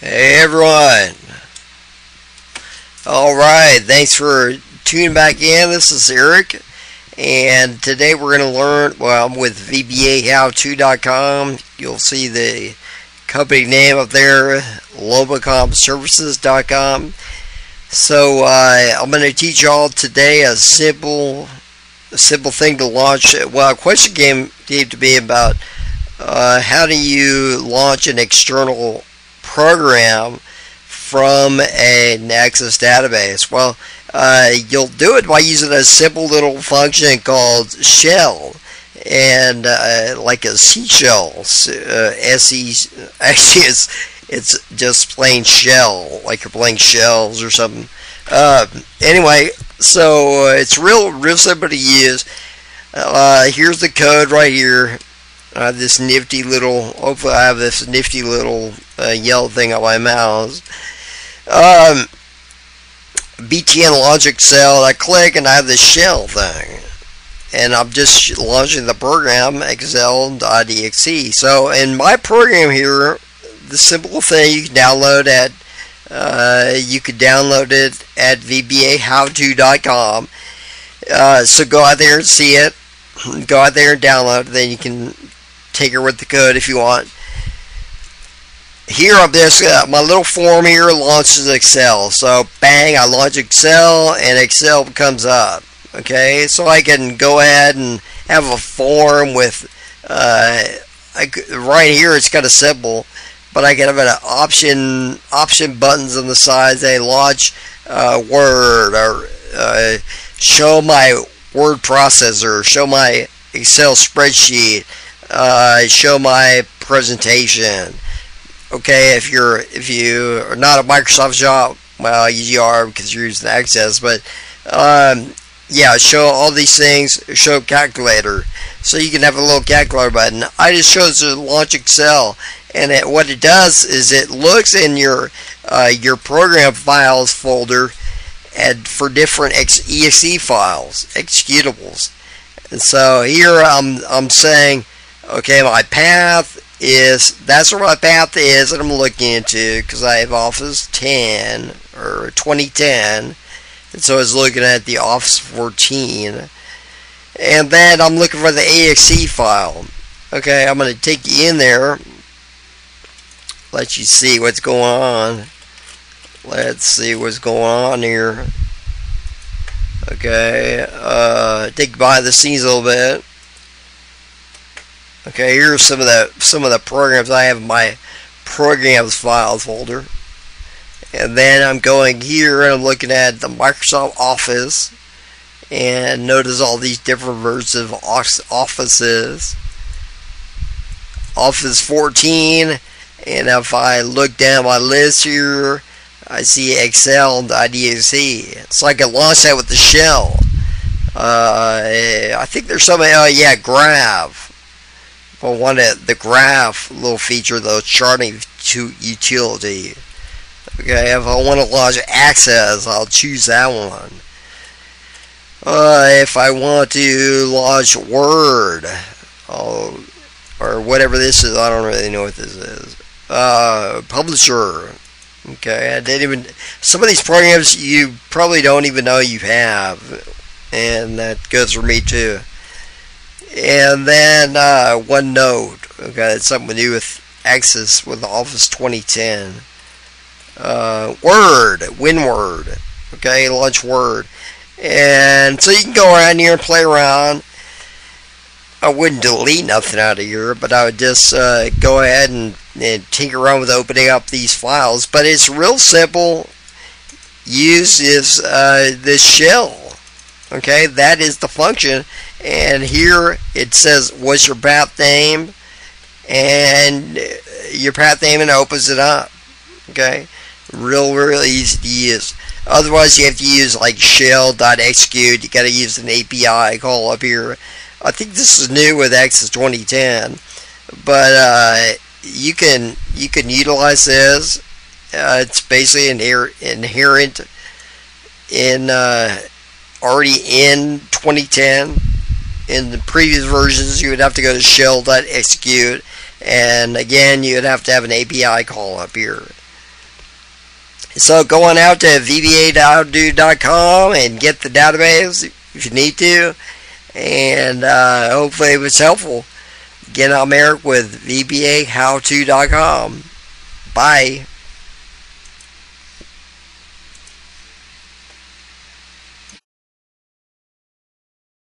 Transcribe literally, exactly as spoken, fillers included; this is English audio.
Hey everyone, alright, thanks for tuning back in. This is Eric, and today we're going to learn, well, I'm with v b a how to dot com. You'll see the company name up there, Lobacom Services dot com. So uh, I'm going to teach y'all today a simple a simple thing to launch. Well, a question came, came to me about uh, how do you launch an external program from a Nexus database. Well, uh, you'll do it by using a simple little function called Shell, and uh, like a seashell, uh, S E, actually it's, it's just plain shell, like you're playing shells or something. Uh, anyway, so it's real, real simple to use. Uh, here's the code right here. Uh, this nifty little, hopefully I have this nifty little uh, yellow thing on my mouse. Um, B T N launch Excel, I click and I have this shell thing. And I'm just launching the program, excel dot e x e. So in my program here, the simple thing you can download at, uh, you can download it at v b a how to dot com. Uh, so go out there and see it. Go out there and download it, then you can take her with the code if you want. Here on this, uh, my little form here launches Excel. So bang, I launch Excel and Excel comes up. Okay, so I can go ahead and have a form with, uh, I, right here it's kind of simple, but I can have an option, option buttons on the sides. They launch uh, Word, or uh, show my Word processor, show my Excel spreadsheet, uh, show my presentation. Okay, if you're if you are not a Microsoft shop, well, you are because you're using Access, but um, yeah, show all these things. Show calculator, so you can have a little calculator button. I just chose to launch Excel, and it, what it does is it looks in your uh, your program files folder and for different exe files, executables. And so here I'm I'm saying, okay, my path is, that's where my path is that I'm looking into, because I have Office ten or twenty ten, and so I was looking at the Office fourteen, and then I'm looking for the exe file. Okay, I'm going to take you in there, let you see what's going on. Let's see what's going on here. Okay, uh, dig behind the scenes a little bit. Okay, here's some of the some of the programs I have in my programs files folder, and then I'm going here and I'm looking at the Microsoft Office, and notice all these different versions of Offices. Office fourteen, and if I look down my list here, I see excel dot e x e. It's like I launched that with the shell. Uh, I think there's some, oh yeah, graph. I wanted the graph little feature, the charting to utility. Okay, if I want to launch Access, I'll choose that one. Uh, if I want to launch Word, I'll, or whatever this is, I don't really know what this is. Uh, publisher. Okay, I didn't even, some of these programs you probably don't even know you have, and that goes for me too. And then uh, OneNote, okay, that's something to do with Access with Office twenty ten. Uh, Word, WinWord, okay, launch Word. And so you can go around here and play around. I wouldn't delete nothing out of here, but I would just uh, go ahead and, and tinker around with opening up these files. But it's real simple. Use this uh, this shell. Okay, that is the function. And here it says, "What's your path name?" And your path name, and it opens it up. Okay, real, real easy to use. Otherwise, you have to use like shell dot execute. You got to use an A P I call up here. I think this is new with Access twenty ten, but uh, you can you can utilize this. Uh, it's basically inher inherent in uh, already in twenty ten. In the previous versions, you would have to go to shell dot execute, and again, you would have to have an A P I call up here. So go on out to v b a how to dot com and get the database if you need to. And uh, hopefully it was helpful. Again, I'm Eric with v b a how to dot com. Bye.